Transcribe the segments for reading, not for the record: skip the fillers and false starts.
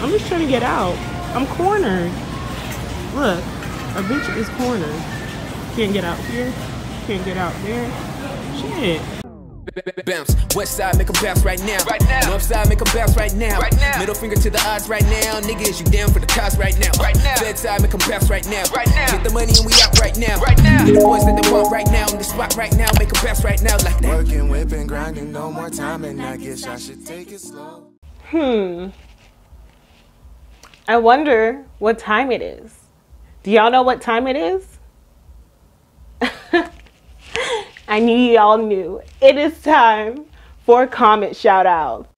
I'm just trying to get out. I'm cornered. Look, a bitch is cornered. Can't get out here. Can't get out there. Shit. Bounce. West side, make them bounce right now. Right now. North side, make them bounce right now. Right now. Middle finger to the odds right now. Nigga, is you down for the cause right now? Right now. Bedside, make them bounce right now. Right now. Get the money and we out right now. Right now. Get the boys that they want right now. On the spot right now. Make them bounce right now. Like that. Working, whipping, grinding, no more time. And I guess I should take it slow. I wonder what time it is. Do y'all know what time it is? I knew y'all knew. It is time for a comment shout out.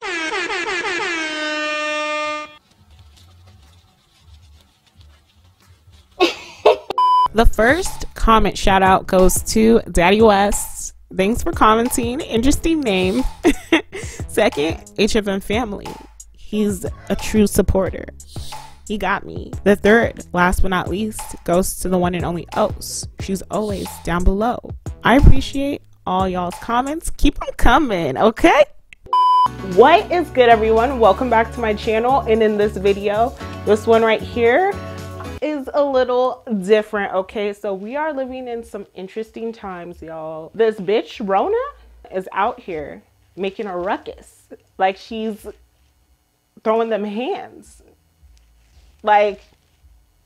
The first comment shout out goes to Daddy West. Thanks for commenting. Interesting name. Second, HFM family. He's a true supporter. He got me. The third, last but not least, goes to the one and only Ose. She's always down below. I appreciate all y'all's comments. Keep them coming, okay? What is good, everyone? Welcome back to my channel. And in this video, this one right here is a little different, okay? So we are living in some interesting times, y'all. This bitch, Rona, is out here making a ruckus. Like, she's throwing them hands. Like,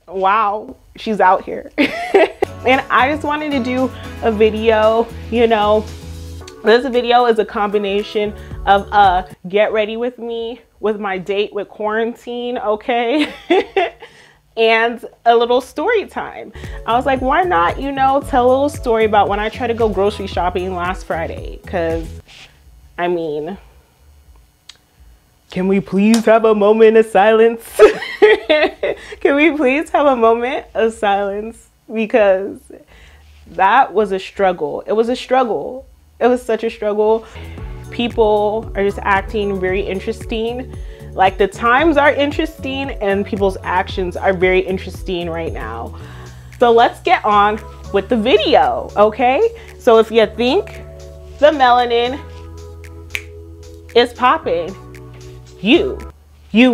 wow, she's out here. And I just wanted to do a video. You know, this video is a combination of get ready with me, with my date with quarantine, okay? And a little story time. I was like, why not, you know, tell a little story about when I tried to go grocery shopping last Friday, because I mean, can we please have a moment of silence? Can we please have a moment of silence? Because that was a struggle. It was a struggle. It was such a struggle. People are just acting very interesting. Like, the times are interesting and people's actions are very interesting right now. So let's get on with the video, okay? So if you think the melanin is popping, you know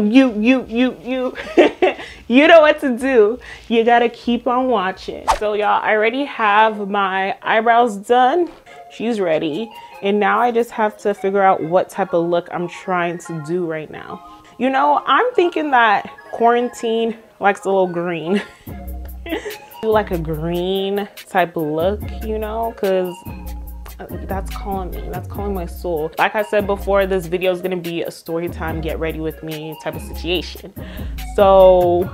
what to do. You gotta keep on watching. So y'all, I already have my eyebrows done. She's ready. And now I just have to figure out what type of look I'm trying to do right now. You know, I'm thinking that quarantine likes a little green. Do like a green type of look, you know, cause that's calling me. That's calling my soul. Like I said before, this video is gonna be a story time, get ready with me type of situation. So,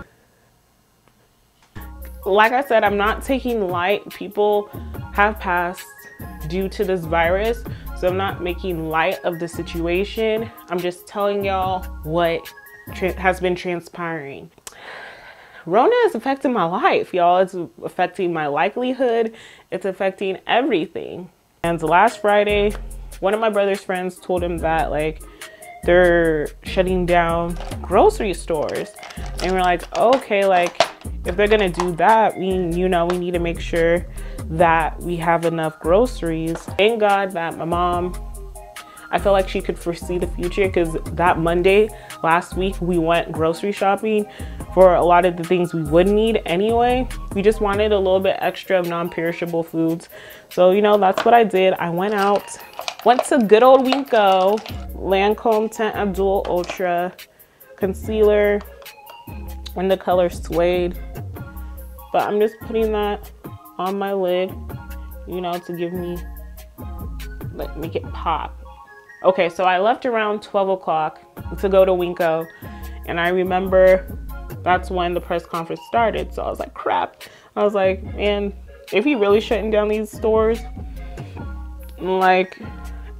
like I said, I'm not taking light. People have passed due to this virus, so I'm not making light of the situation. I'm just telling y'all what has been transpiring. Rona is affecting my life, y'all. It's affecting my likelihood. It's affecting everything. And last Friday, one of my brother's friends told him that, like, they're shutting down grocery stores. And we're like, okay, like, if they're gonna do that, we need to make sure that we have enough groceries. Thank God that my mom, I feel like she could foresee the future, because that Monday last week, we went grocery shopping for a lot of the things we would need anyway. We just wanted a little bit extra of non-perishable foods. So, you know, that's what I did. I went out, went to good old WinCo, Lancome Tint Abdul Ultra Concealer in the color Suede. But I'm just putting that on my lid, you know, to give me, like, make it pop. Okay, so I left around 12 o'clock to go to WinCo, and I remember that's when the press conference started. So I was like, crap. I was like, man, if he really shutting down these stores, like,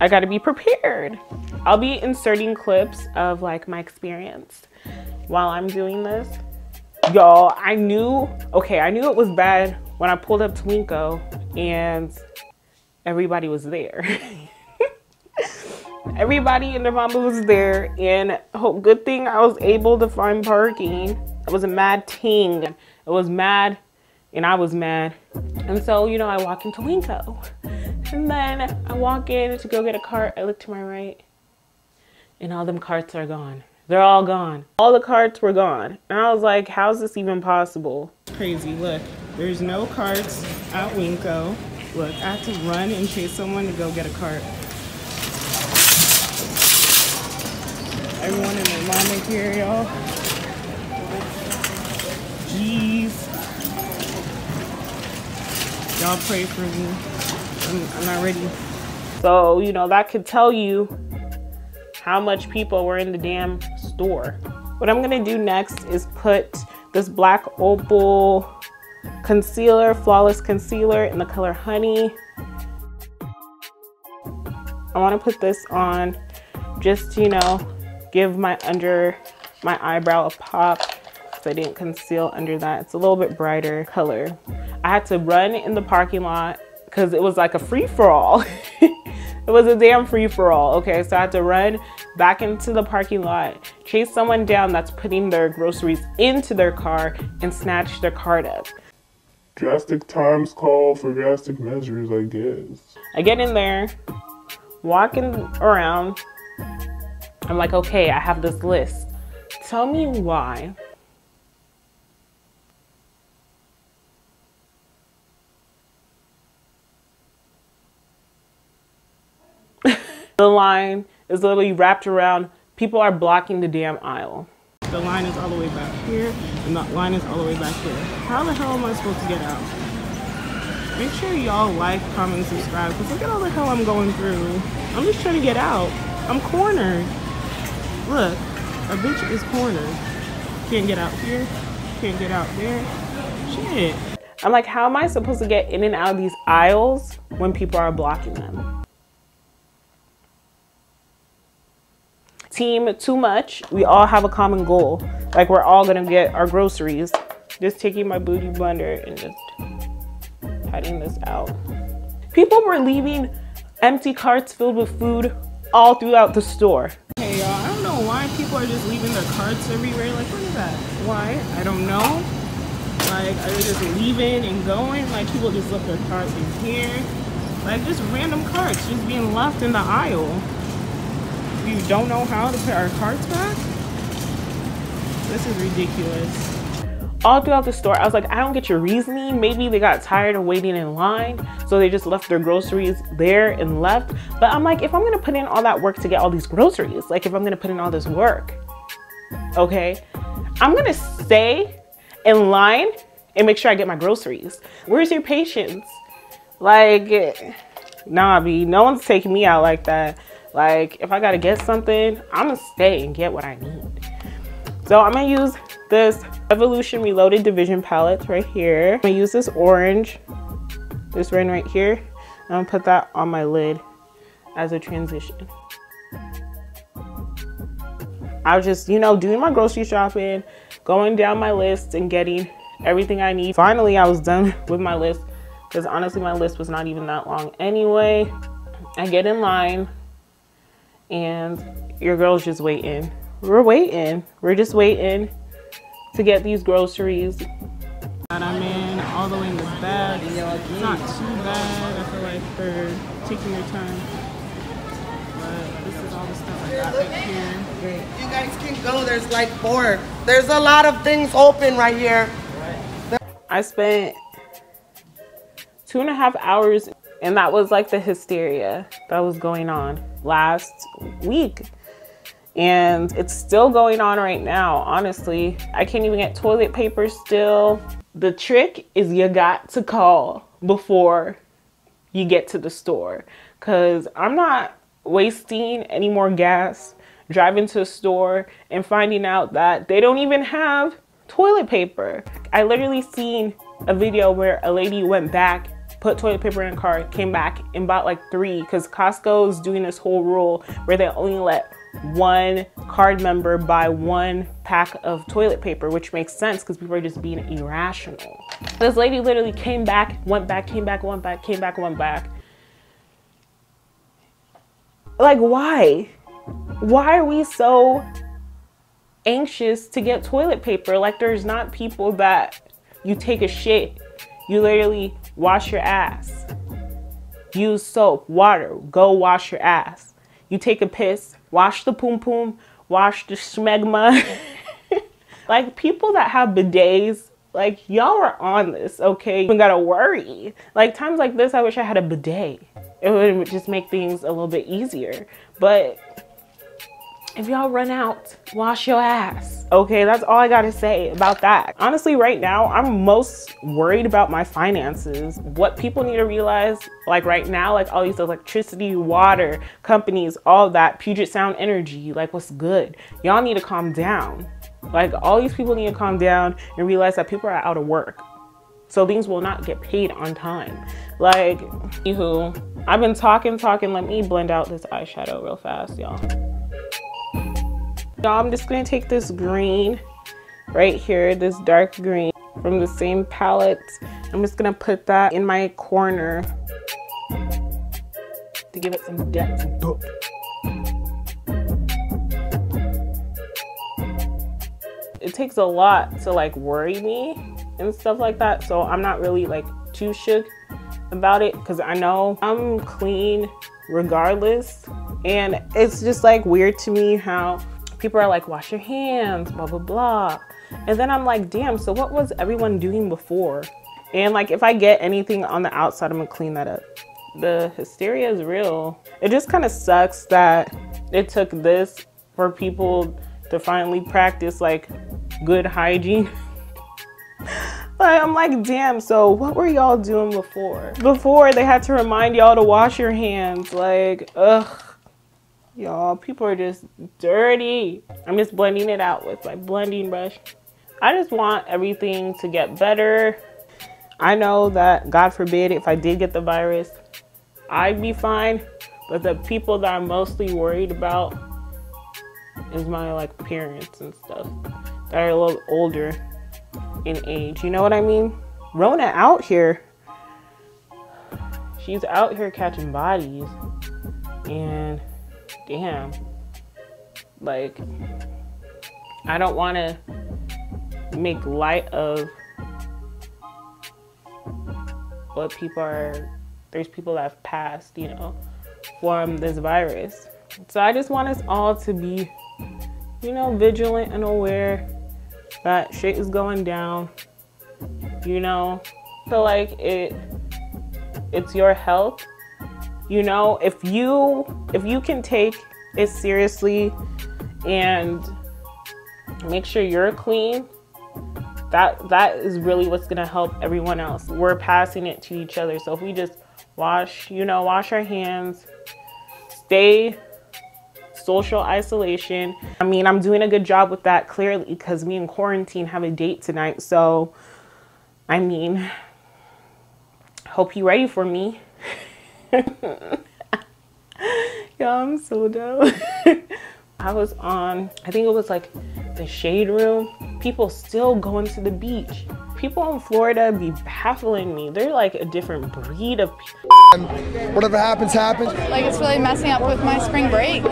I gotta be prepared. I'll be inserting clips of, like, my experience while I'm doing this. Y'all, I knew it was bad when I pulled up to WinCo and everybody was there. Everybody in their mama was there, and oh, good thing I was able to find parking. It was a mad ting. It was mad, and I was mad. And so, you know, I walk into WinCo, and then I walk in to go get a cart. I look to my right, and all them carts are gone. They're all gone. All the carts were gone. And I was like, how is this even possible? Crazy, look, there's no carts at WinCo. Look, I have to run and chase someone to go get a cart. Everyone and their mama here, y'all. Jeez. Y'all pray for me. I'm not ready. So, you know, that could tell you how much people were in the damn store. What I'm gonna do next is put this Black Opal concealer, flawless concealer, in the color Honey. I want to put this on just to, you know, give my under my eyebrow a pop, because I didn't conceal under that. It's a little bit brighter color. I had to run in the parking lot because it was like a free-for-all. It was a damn free-for-all, okay? So I had to run back into the parking lot, chase someone down that's putting their groceries into their car, and snatch their cart up. Drastic times call for drastic measures, I guess. I get in there, walking around. I'm like, okay, I have this list. Tell me why the line is literally wrapped around. People are blocking the damn aisle. The line is all the way back here, and that line is all the way back here. How the hell am I supposed to get out? Make sure y'all like, comment, and subscribe, because look at all the hell I'm going through. I'm just trying to get out. I'm cornered. Look, a bitch is cornered. Can't get out here, can't get out there. Shit. I'm like, how am I supposed to get in and out of these aisles when people are blocking them? Team Too Much, we all have a common goal. Like, we're all gonna get our groceries. Just taking my booty blender and just patting this out. People were leaving empty carts filled with food all throughout the store. Hey y'all, I don't know why people are just leaving their carts everywhere. Like, what is that? Why? I don't know. Like, are they just leaving and going? Like, people just left their carts in here. Like, just random carts just being left in the aisle. You don't know how to put our carts back? This is ridiculous. All throughout the store, I was like, I don't get your reasoning. Maybe they got tired of waiting in line, so they just left their groceries there and left. But I'm like, if I'm gonna put in all that work to get all these groceries, like if I'm gonna put in all this work, okay, I'm gonna stay in line and make sure I get my groceries. Where's your patience? Like, nah, B, no one's taking me out like that. Like, if I gotta get something, I'm gonna stay and get what I need. So I'm gonna use this Evolution Reloaded Division palette right here. I'm gonna use this orange, this one right here. I'm gonna put that on my lid as a transition. I was just, you know, doing my grocery shopping, going down my list and getting everything I need. Finally, I was done with my list, because honestly, my list was not even that long anyway. I get in line, and your girl's just waiting. We're waiting. We're just waiting to get these groceries. I'm in all the way in the back. It's not too bad. I feel like they're taking their time. But this is all the stuff I got right here. Great. You guys can go. There's like four. There's a lot of things open right here. I spent 2.5 hours, and that was like the hysteria that was going on last week, and it's still going on right now. Honestly, I can't even get toilet paper still. The trick is you got to call before you get to the store, because I'm not wasting any more gas driving to a store and finding out that they don't even have toilet paper. I literally seen a video where a lady went back, put toilet paper in a car, came back and bought like 3, because Costco's doing this whole rule where they only let one card member buy one pack of toilet paper, which makes sense because people are just being irrational. This lady literally came back, went back, came back, went back, came back, went back. Like, why? Why are we so anxious to get toilet paper? Like, there's not people that you take a shit, you literally wash your ass, use soap, water, go wash your ass. You take a piss, wash the poom poom, wash the smegma. Like, people that have bidets, like, y'all are on this, okay? You gotta worry. Like, times like this, I wish I had a bidet. It would just make things a little bit easier. But if y'all run out, wash your ass. Okay, that's all I gotta say about that. Honestly, right now, I'm most worried about my finances. What people need to realize, like right now, like all these electricity, water, companies, all that, Puget Sound Energy, like what's good? Y'all need to calm down. Like, all these people need to calm down and realize that people are out of work. So things will not get paid on time. Like, anywho, I've been talking. Let me blend out this eyeshadow real fast, y'all. Y'all, I'm just gonna take this green right here, this dark green from the same palette. I'm just gonna put that in my corner to give it some depth. It takes a lot to like worry me and stuff like that, so I'm not really like too shook about it because I know I'm clean regardless. And it's just like weird to me how people are like, wash your hands, blah blah blah, and then I'm like, damn, so what was everyone doing before? And like, if I get anything on the outside, I'm gonna clean that up. The hysteria is real. It just kind of sucks that it took this for people to finally practice like good hygiene. But I'm like, damn, so what were y'all doing before? Before they had to remind y'all to wash your hands. Like, ugh, y'all, people are just dirty. I'm just blending it out with my blending brush. I just want everything to get better. I know that, God forbid, if I did get the virus, I'd be fine. But the people that I'm mostly worried about is my like parents and stuff that are a little older in age, you know what I mean? Rona out here. She's out here catching bodies, and damn, like, I don't want to make light of what people are. There's people that have passed, you know, from this virus. So I just want us all to be, you know, vigilant and aware that shit is going down, you know? So like, it's your health, you know? If you can take it seriously and make sure you're clean, that is really what's gonna help everyone else. We're passing it to each other. So if we just wash, you know, wash our hands, stay social isolation. I mean, I'm doing a good job with that clearly, because me and quarantine have a date tonight. So, I mean, hope you're ready for me. Y'all, I'm so dope. I was on, I think it was like the Shade Room. People still going to the beach. People in Florida be baffling me. They're like a different breed of people. Whatever happens, happens. Like, it's really messing up with my spring break.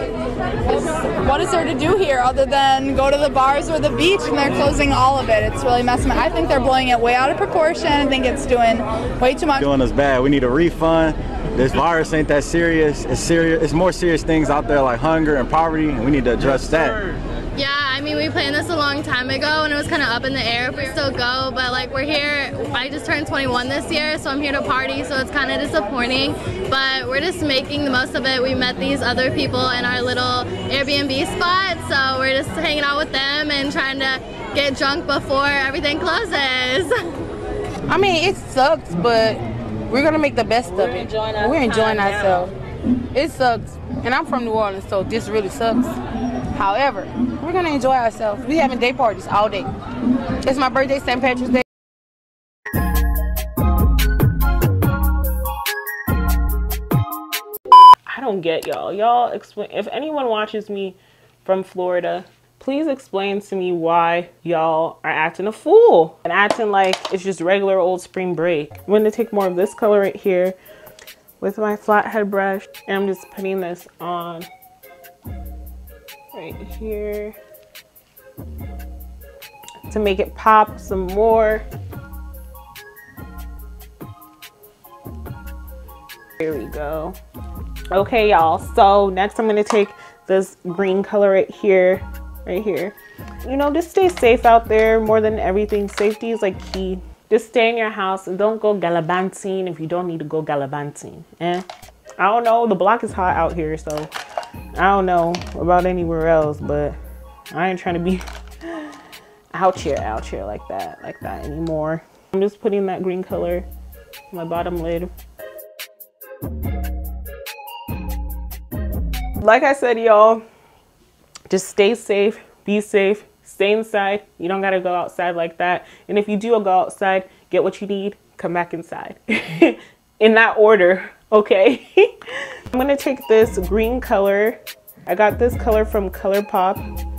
What is there to do here other than go to the bars or the beach, and they're closing all of it? It's really messing up. I think they're blowing it way out of proportion. I think it's doing way too much. Doing us bad. We need a refund. This virus ain't that serious. It's serious. It's more serious things out there like hunger and poverty, and we need to address that. Yeah, I mean, we planned this a long time ago, and it was kind of up in the air if we still go, but like, we're here. I just turned 21 this year, so I'm here to party, so it's kind of disappointing, but we're just making the most of it. We met these other people in our little Airbnb spot, so we're just hanging out with them and trying to get drunk before everything closes. I mean, it sucks, but we're gonna make the best of it. We're enjoying ourselves. It sucks, and I'm from New Orleans, so this really sucks. However, we're gonna enjoy ourselves. We having day parties all day. It's my birthday, St. Patrick's Day. I don't get y'all. Y'all explain, if anyone watches me from Florida, please explain to me why y'all are acting a fool and acting like it's just regular old spring break. I'm gonna take more of this color right here with my flathead brush, and I'm just putting this on right here to make it pop some more. Here we go. Okay, y'all, so next I'm gonna take this green color right here. You know, just stay safe out there. More than everything, safety is like key. Just stay in your house and don't go gallivanting if you don't need to go gallivanting. I don't know, the block is hot out here, so I don't know about anywhere else, but I ain't trying to be out here like that anymore. I'm just putting that green color on my bottom lid. Like I said, y'all, just stay safe, be safe, stay inside. You don't gotta go outside like that. And if you do go outside, get what you need, come back inside. In that order, okay? I'm gonna take this green color. I got this color from ColourPop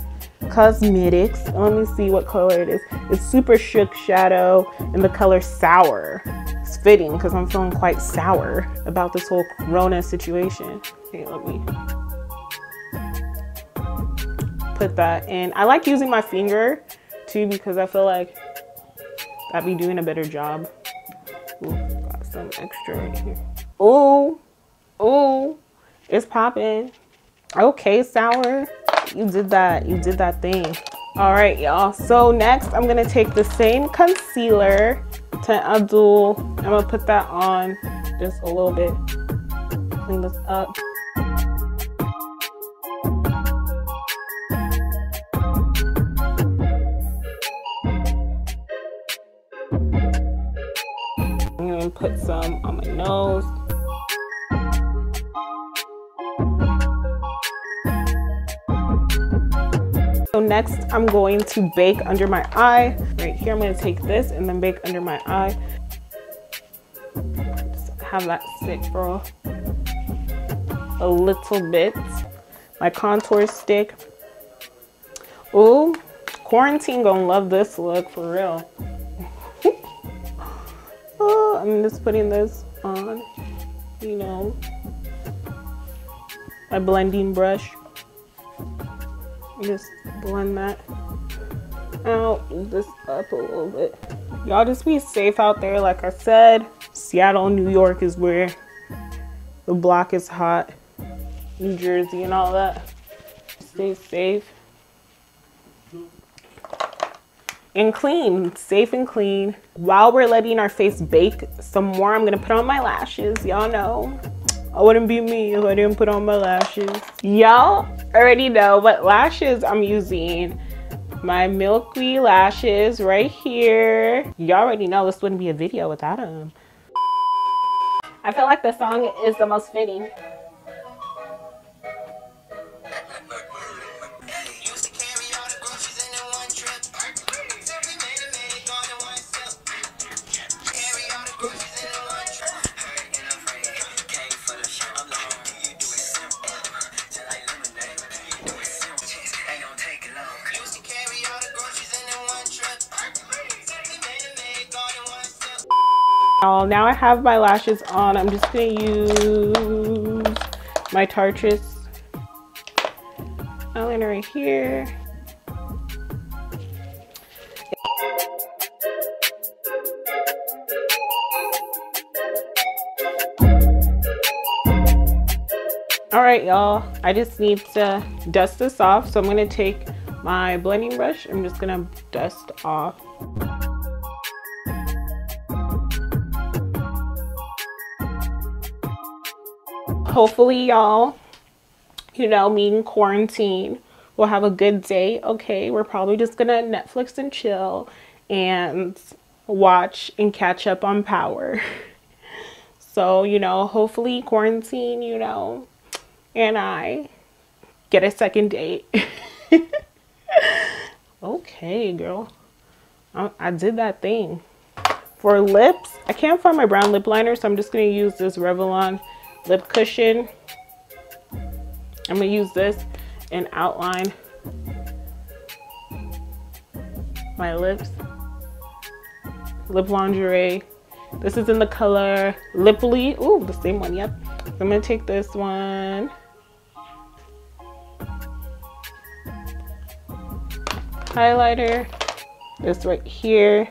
Cosmetics. Let me see what color it is. It's Super Shook Shadow in the color Sour. It's fitting because I'm feeling quite sour about this whole Corona situation. Okay, let me put that in. I like using my finger too because I feel like I'd be doing a better job. Ooh, got some extra right here. Ooh, it's popping. Okay, Sour. You did that thing. All right, y'all. So next, I'm gonna take the same concealer, Tint Abdul. I'm gonna put that on just a little bit. Clean this up. I'm gonna put some on my nose. So next, I'm going to bake under my eye. Right here, I'm going to take this and then bake under my eye. Just have that sit for a little bit. My contour stick. Ooh, quarantine gonna love this look for real. Oh, I'm just putting this on, you know, my blending brush. Just blend that out, move this up a little bit. Y'all just be safe out there. Like I said, Seattle, New York is where the block is hot. New Jersey and all that. Stay safe. And clean, safe and clean. While we're letting our face bake some more, I'm gonna put on my lashes, y'all know. I wouldn't be me if I didn't put on my lashes. Y'all already know what lashes I'm using. My Milky lashes right here. Y'all already know this wouldn't be a video without them. I feel like the song is the most fitting. Now I have my lashes on. I'm just gonna use my Tartris eyeliner right here. All right, y'all, I just need to dust this off. So I'm gonna take my blending brush. I'm just gonna dust off. Hopefully, y'all, you know, me in quarantine, we'll have a good day. Okay, we're probably just gonna Netflix and chill and watch and catch up on Power. So, you know, hopefully quarantine, you know, and I get a second date. Okay, girl, I did that thing. For lips, I can't find my brown lip liner, so I'm just gonna use this Revlon lip cushion. I'm gonna use this and outline my lips. Lip Lingerie. This is in the color Liply. Ooh, the same one, yep. So I'm gonna take this one. Highlighter. This right here.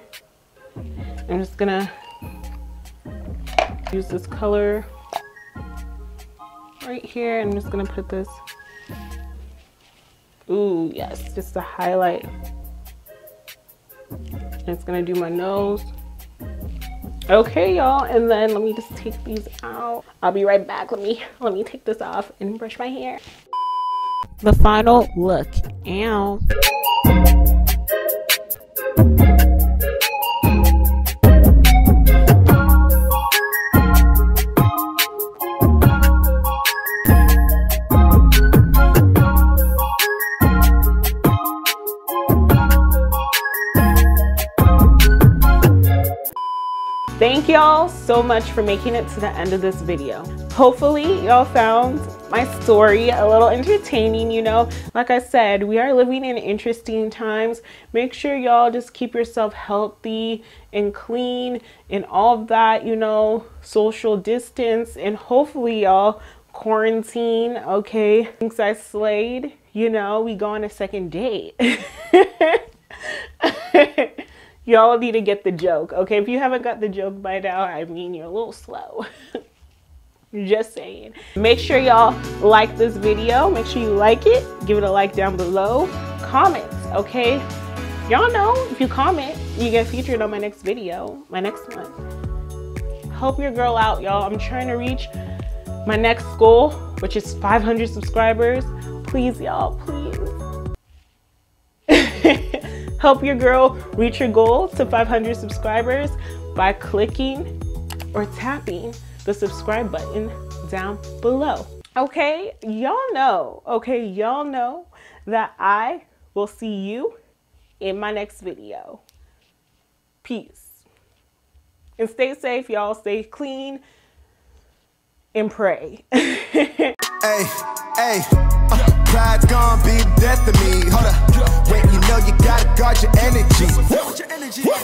I'm just gonna use this color right here. I'm just gonna put this Ooh, yes, just a highlight. It's gonna do my nose. Okay, y'all, and then let me just take these out. I'll be right back. Let me take this off and brush my hair. The final look. Ow. Thank y'all so much for making it to the end of this video. Hopefully y'all found my story a little entertaining. You know, like I said, we are living in interesting times. Make sure y'all just keep yourself healthy and clean and all that, you know, social distance, and hopefully y'all quarantine. Okay, since I slayed, you know, we go on a second date. Y'all need to get the joke, okay? If you haven't got the joke by now, I mean, you're a little slow. Just saying. Make sure y'all like this video. Make sure you like it. Give it a like down below. Comment, okay? Y'all know if you comment, you get featured on my next video, my next one. Help your girl out, y'all. I'm trying to reach my next goal, which is 500 subscribers. Please, y'all, please. Help your girl reach your goal to 500 subscribers by clicking or tapping the subscribe button down below. Okay, y'all know, okay, y'all know that I will see you in my next video. Peace. And stay safe, y'all. Stay clean and pray. Hey, pride's gonna be death to me. Hold up, wait, you know you gotta guard your energy.